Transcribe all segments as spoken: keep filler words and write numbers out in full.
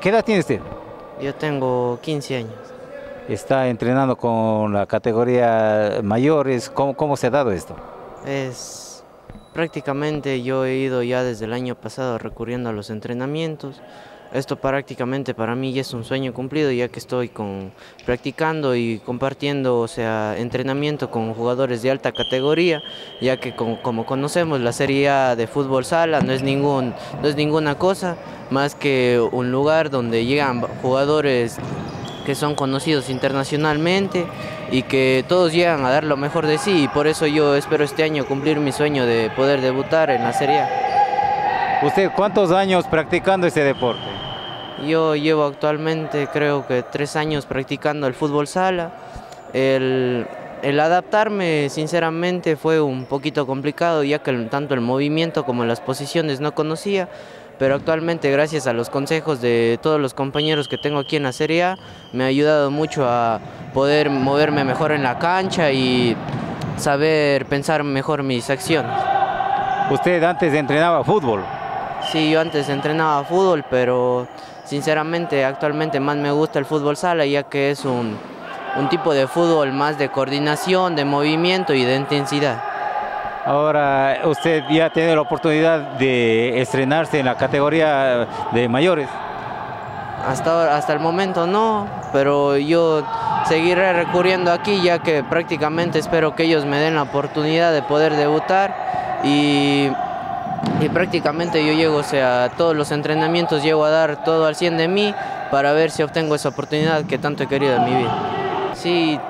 ¿Qué edad tiene usted? Yo tengo quince años. Está entrenando con la categoría mayores. ¿Cómo, cómo se ha dado esto? Es prácticamente yo he ido ya desde el año pasado recurriendo a los entrenamientos. Esto prácticamente para mí ya es un sueño cumplido, ya que estoy con, practicando y compartiendo, o sea, entrenamiento con jugadores de alta categoría, ya que con, como conocemos la Serie A de Fútbol Sala no es ningún, no es ninguna cosa más que un lugar donde llegan jugadores que son conocidos internacionalmente y que todos llegan a dar lo mejor de sí, y por eso yo espero este año cumplir mi sueño de poder debutar en la Serie A. ¿Usted cuántos años practicando este deporte? Yo llevo actualmente creo que tres años practicando el fútbol sala. El, el adaptarme sinceramente fue un poquito complicado, ya que tanto el movimiento como las posiciones no conocía, pero actualmente gracias a los consejos de todos los compañeros que tengo aquí en la Serie A me ha ayudado mucho a poder moverme mejor en la cancha y saber pensar mejor mis acciones. ¿Usted antes entrenaba fútbol? Sí, yo antes entrenaba fútbol, pero sinceramente actualmente más me gusta el fútbol sala, ya que es un, un tipo de fútbol más de coordinación, de movimiento y de intensidad. Ahora, usted ya tiene la oportunidad de estrenarse en la categoría de mayores. Hasta, hasta el momento no, pero yo seguiré recurriendo aquí, ya que prácticamente espero que ellos me den la oportunidad de poder debutar y, y prácticamente yo llego, o sea, a todos los entrenamientos llego a dar todo al cien de mí para ver si obtengo esa oportunidad que tanto he querido en mi vida. Sí.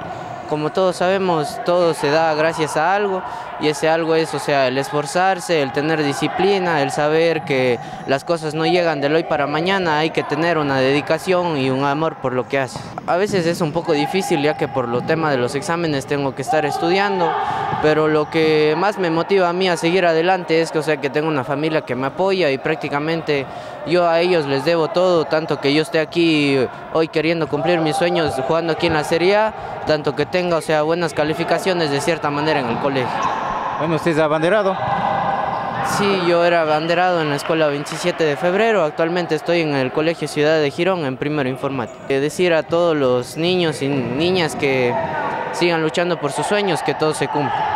Como todos sabemos, todo se da gracias a algo, y ese algo es, o sea, el esforzarse, el tener disciplina, el saber que las cosas no llegan del hoy para mañana, hay que tener una dedicación y un amor por lo que haces. A veces es un poco difícil, ya que por lo tema de los exámenes tengo que estar estudiando, pero lo que más me motiva a mí a seguir adelante es que, o sea, que tengo una familia que me apoya y prácticamente yo a ellos les debo todo, tanto que yo esté aquí hoy queriendo cumplir mis sueños jugando aquí en la Serie A, tanto que tenga, o sea, buenas calificaciones de cierta manera en el colegio. Bueno, ¿usted es abanderado? Sí, yo era abanderado en la escuela veintisiete de febrero, actualmente estoy en el colegio Ciudad de Girón en primero informático. Decir a todos los niños y niñas que sigan luchando por sus sueños, que todo se cumple.